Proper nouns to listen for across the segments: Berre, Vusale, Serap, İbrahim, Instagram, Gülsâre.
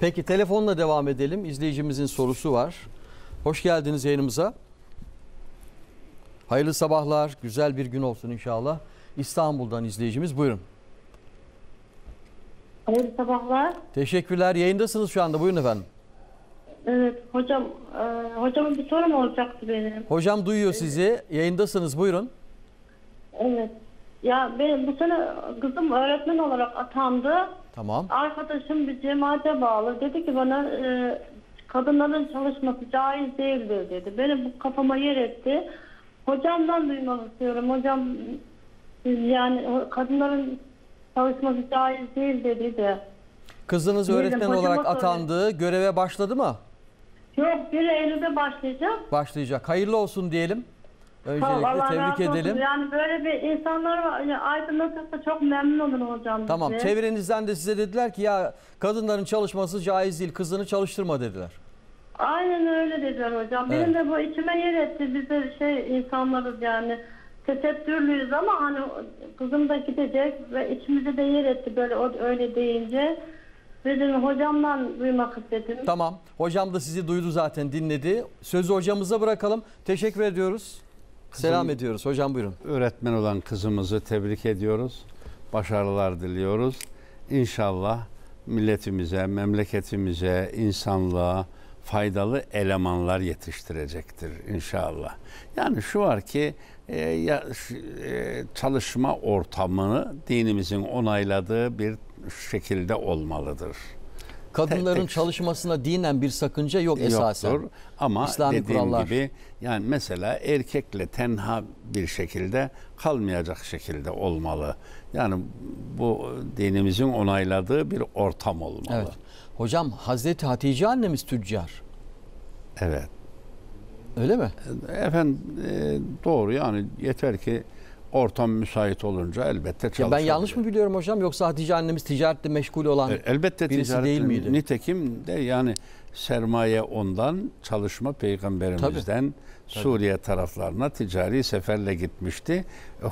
Peki telefonla devam edelim. İzleyicimizin sorusu var. Hoş geldiniz yayınımıza. Hayırlı sabahlar, güzel bir gün olsun inşallah. İstanbul'dan izleyicimiz, buyurun. Hayırlı sabahlar. Teşekkürler. Yayındasınız şu anda. Buyurun efendim. Evet hocam, hocamın bir sorum olacaktı benim. Hocam duyuyor sizi. Yayındasınız. Buyurun. Evet. Ya benim bu sene kızım öğretmen olarak atandı. Tamam. Arkadaşım bir cemaate bağlı. Dedi ki bana kadınların çalışması caiz değildir dedi. Beni bu kafama yer etti. Hocamdan duymak istiyorum. Hocam yani kadınların çalışması caiz değil dedi de. Kızınız öğretmen olarak atandı. Göreve başladı mı? Yok, 1 Eylül'de başlayacak. Başlayacak. Hayırlı olsun diyelim. Öncelikle tamam, tebrik edelim. Olsun. Yani böyle bir insanlar var. Yani aydınlatırsa çok memnun olurum hocam. Tamam. Bize. Çevrenizden de size dediler ki ya kadınların çalışması caiz değil. Kızını çalıştırma dediler. Aynen öyle dediler hocam. Evet. Benim de bu içime yer etti. Biz de insanlarız yani. Tesettürlüyüz ama hani kızım da gidecek ve içimize de yer etti böyle öyle deyince. Dedim hocamdan duymak istedim. Tamam. Hocam da sizi duydu zaten, dinledi. Sözü hocamıza bırakalım. Teşekkür ediyoruz. Kızım, selam ediyoruz. Hocam buyurun. Öğretmen olan kızımızı tebrik ediyoruz. Başarılar diliyoruz. İnşallah milletimize, memleketimize, insanlığa faydalı elemanlar yetiştirecektir inşallah. Yani şu var ki çalışma ortamını dinimizin onayladığı bir şekilde olmalıdır. Kadınların çalışmasına dinen bir sakınca yok esasen. Yoktur. Ama İslami dediğim kurallar gibi yani mesela erkekle tenha bir şekilde kalmayacak şekilde olmalı. Yani bu dinimizin onayladığı bir ortam olmalı. Evet. Hocam Hazreti Hatice annemiz tüccar. Evet. Öyle mi? Efendim doğru yani yeter ki ortam müsait olunca elbette çalışıyor. Ben yanlış mı biliyorum hocam, yoksa Hatice annemiz ticaretle meşgul olan elbette birisi değil miydi? Nitekim de yani sermaye ondan, çalışma peygamberimizden. Tabii. Suriye taraflarına ticari seferle gitmişti.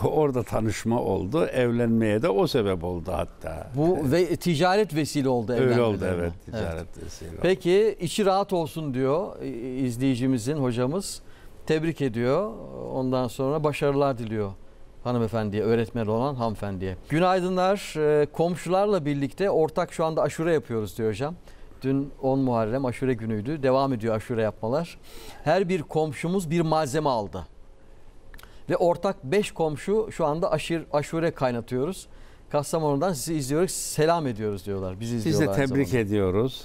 Orada tanışma oldu. Evlenmeye de o sebep oldu hatta. Bu ve ticaret vesile oldu. Öyle oldu evet. Ticaret vesile oldu. Peki içi rahat olsun diyor izleyicimizin hocamız. Tebrik ediyor. Ondan sonra başarılar diliyor hanımefendiye, öğretmen olan hanımefendiye. Günaydınlar. Komşularla birlikte ortak şu anda aşure yapıyoruz diyor hocam. Dün 10 Muharrem aşure günüydü. Devam ediyor aşure yapmalar. Her bir komşumuz bir malzeme aldı. Ve ortak 5 komşu şu anda aşure kaynatıyoruz. Kastamonu'dan sizi izliyoruz. Selam ediyoruz diyorlar. Bizi izliyorlar. Sizi tebrik ediyoruz.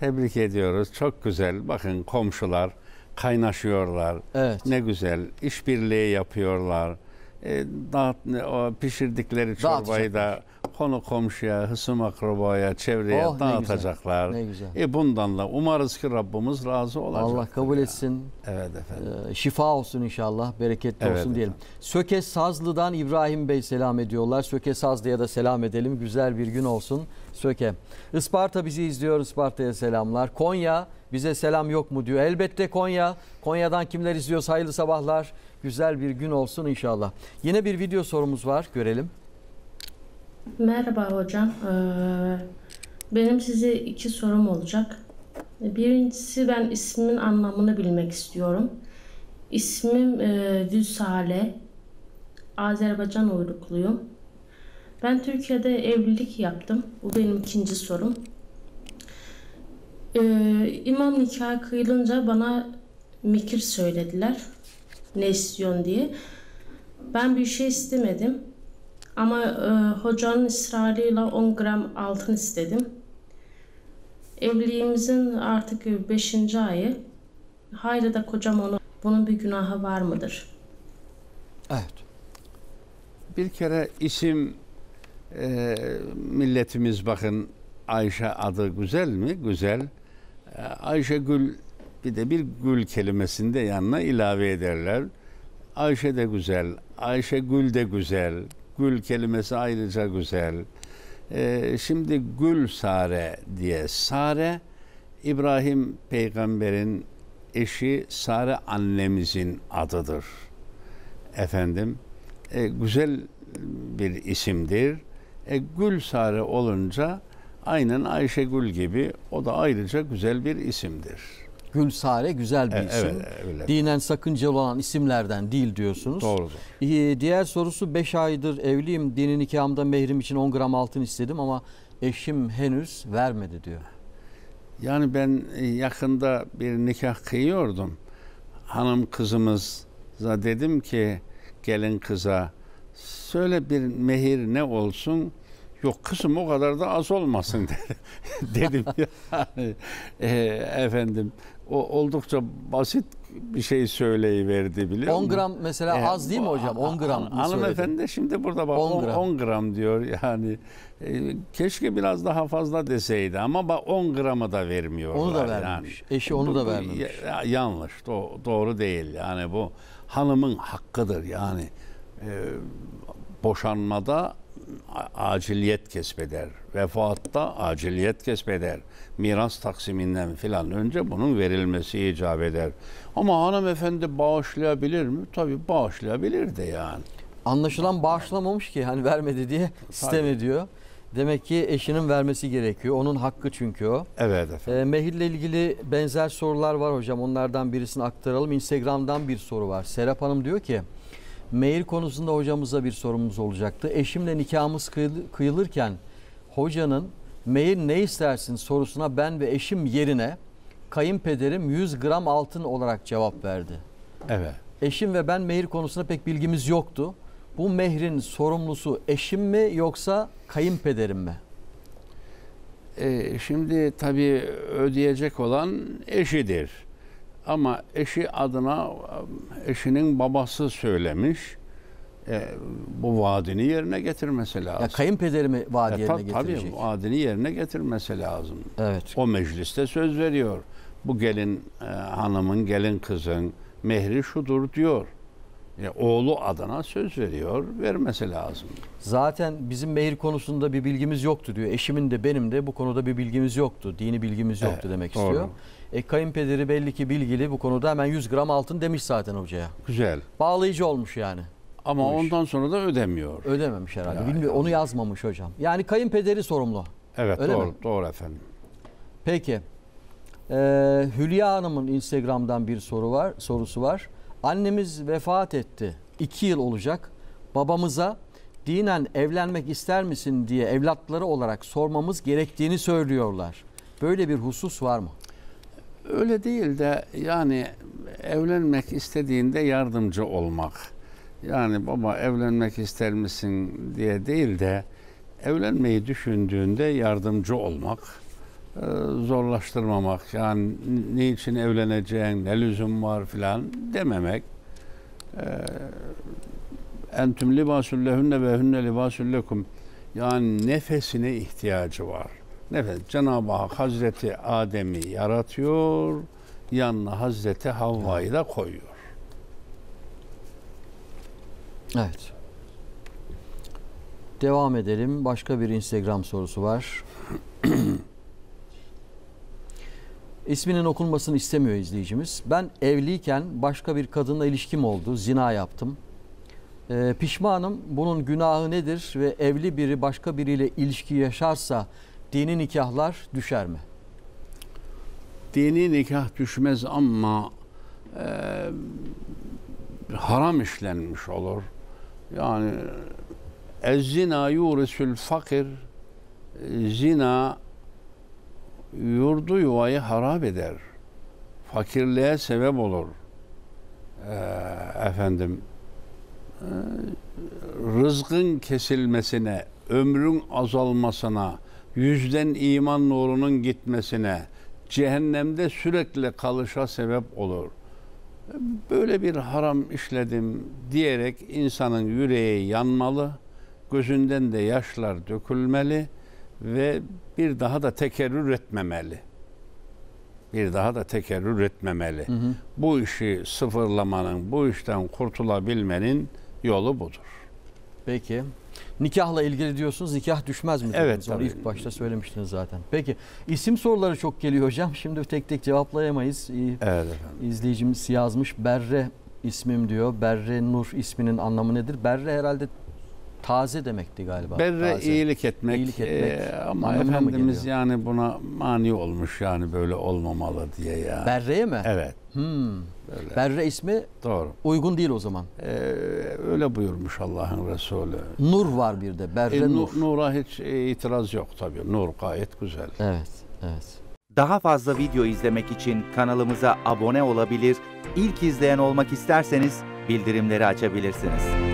Tebrik ediyoruz. Çok güzel. Bakın komşular kaynaşıyorlar. Evet. Ne güzel. İşbirliği yapıyorlar. Pişirdikleri çorbayı da konu komşuya, hısım akrabaya, çevreye dağıtacaklar. Ne güzel, ne güzel. Bundan da umarız ki Rabbimiz razı olacak. Allah kabul etsin. Evet efendim. Şifa olsun inşallah, bereketli olsun efendim diyelim. Söke Sazlı'dan İbrahim Bey selam ediyorlar. Söke Sazlı'ya da selam edelim. Güzel bir gün olsun Söke. Isparta bizi izliyor. Isparta'ya selamlar. Konya bize selam yok mu diyor. Elbette Konya. Konya'dan kimler izliyor? Hayırlı sabahlar. Güzel bir gün olsun inşallah. Yine bir video sorumuz var. Görelim. Merhaba hocam. Benim size 2 sorum olacak. Birincisi, ben ismimin anlamını bilmek istiyorum. İsmim Vusale. Azerbaycan uyrukluyum. Ben Türkiye'de evlilik yaptım. Bu benim 2. sorum. İmam nikahı kıyılınca bana mikir söylediler. Ne istiyorsun diye. Ben bir şey istemedim. Ama hocanın ısrarıyla 10 gram altın istedim. Evliliğimizin artık 5. ayı. Hayır da kocam onu. Bunun bir günahı var mıdır? Evet. Bir kere isim milletimiz bakın Ayşe adı güzel mi? Güzel. Ayşegül, bir de bir gül kelimesini de yanına ilave ederler. Ayşe de güzel. Ayşegül de güzel. Gül kelimesi ayrıca güzel. Şimdi Gülsâre diye. Sare, İbrahim peygamberin eşi Sare annemizin adıdır. Efendim, güzel bir isimdir. Gülsâre olunca Aynen Ayşegül gibi, o da ayrıca güzel bir isimdir. Gülsâre güzel bir isim. Evet, öyle. Dinen sakıncalı olan isimlerden değil diyorsunuz. Doğrudur. Diğer sorusu, 5 aydır evliyim, dini nikahımda mehrim için 10 gram altın istedim ama eşim henüz vermedi diyor. Yani ben yakında bir nikah kıyıyordum. Hanım kızımıza dedim ki, gelin kıza, söyle bir mehir ne olsun? Yok kızım o kadar da az olmasın dedim. Yani, efendim o oldukça basit bir şey söyleyiverdi, biliyor musun? 10 gram mesela az değil mi hocam? 10 gram hanımefendi de şimdi burada bak 10 gram diyor yani. Keşke biraz daha fazla deseydi ama bak 10 gramı da vermiyorlar. Onu da vermiş. Yani. Eşi onu da vermemiş. Yanlış. Doğru değil. Yani bu hanımın hakkıdır yani. Boşanmada aciliyet kesbeder. Vefatta aciliyet kesbeder. Miras taksiminden filan önce bunun verilmesi icap eder. Ama hanımefendi bağışlayabilir mi? Tabii bağışlayabilir de yani. Anlaşılan bağışlamamış ki, hani vermedi diye sistem ediyor. Demek ki eşinin vermesi gerekiyor. Onun hakkı çünkü o. Evet efendim. Mehirle ilgili benzer sorular var hocam. Onlardan birisini aktaralım. Instagram'dan bir soru var. Serap Hanım diyor ki, mehir konusunda hocamıza bir sorumuz olacaktı. Eşimle nikahımız kıyılırken hocanın mehir ne istersin sorusuna ben ve eşim yerine kayınpederim 100 gram altın olarak cevap verdi. Evet. Eşim ve ben mehir konusunda pek bilgimiz yoktu. Bu mehrin sorumlusu eşim mi yoksa kayınpederim mi? Şimdi tabii ödeyecek olan eşidir. Ama eşi adına eşinin babası söylemiş, bu vaadini yerine getirmesi lazım. Ya kayınpederi mi vaadi yerine getirecek? Tabii vaadini yerine getirmesi lazım. Evet. O mecliste söz veriyor. Bu gelin hanımın, gelin kızın mehri şudur diyor. Oğlu adına söz veriyor, vermesi lazım. Zaten bizim mehir konusunda bir bilgimiz yoktu diyor. Eşimin de benim de bu konuda bir bilgimiz yoktu. Dini bilgimiz yoktu demek doğru. istiyor. Kayınpederi belli ki bilgili bu konuda, hemen 100 gram altın demiş zaten hocaya. Güzel. Bağlayıcı olmuş yani. Ama ondan sonra da ödemiyor. Ödememiş herhalde. Yani. Bilmiyorum, onu yazmamış hocam. Yani kayınpederi sorumlu. Evet öyle doğru, mi? Doğru efendim. Peki. Hülya Hanım'ın Instagram'dan bir sorusu var. Annemiz vefat etti. 2 yıl olacak. Babamıza dinen evlenmek ister misin diye evlatları olarak sormamız gerektiğini söylüyorlar. Böyle bir husus var mı? Öyle değil de yani evlenmek istediğinde yardımcı olmak. Yani baba evlenmek ister misin diye değil de evlenmeyi düşündüğünde yardımcı olmak. Zorlaştırmamak, yani niçin evleneceğin, ne lüzum var filan dememek. Entüm libasül lehünne ve hünne libasül lekum, yani nefesine ihtiyacı var. Nefes. Cenab-ı Hak Hazreti Adem'i yaratıyor, yanına Hazreti Havva'yı da koyuyor. Evet. Devam edelim. Başka bir Instagram sorusu var. İsminin okunmasını istemiyor izleyicimiz. Ben evliyken başka bir kadınla ilişkim oldu. Zina yaptım. Pişmanım. Bunun günahı nedir? Ve evli biri başka biriyle ilişki yaşarsa dini nikahlar düşer mi? Dini nikah düşmez ama haram işlenmiş olur. Yani "Zina yurisül fakir", zina yurdu yuvayı harap eder. Fakirliğe sebep olur. Rızkın kesilmesine, ömrün azalmasına, yüzden iman nurunun gitmesine, cehennemde sürekli kalışa sebep olur. Böyle bir haram işledim diyerek insanın yüreği yanmalı, gözünden de yaşlar dökülmeli ve bir daha da tekerrür etmemeli. Hı hı. Bu işi sıfırlamanın, bu işten kurtulabilmenin yolu budur. Peki. Nikahla ilgili diyorsunuz, nikah düşmez mi? Evet. Onu ilk başta söylemiştiniz zaten. Peki. İsim soruları çok geliyor hocam. Şimdi tek tek cevaplayamayız. Evet efendim. İzleyicimiz yazmış. Berre ismim diyor. Berre Nur isminin anlamı nedir? Berre herhalde Taze demekti galiba. Berre iyilik etmek. Ama Efendimiz yani buna mani olmuş, yani böyle olmamalı diye ya. Berre'ye mi? Evet. Böyle. Berre ismi doğru. Uygun değil o zaman. Öyle buyurmuş Allah'ın Resulü. Nur var bir de. Berre nur. Nur'a hiç itiraz yok tabii. Nur gayet güzel. Evet, evet. Daha fazla video izlemek için kanalımıza abone olabilir, ilk izleyen olmak isterseniz bildirimleri açabilirsiniz.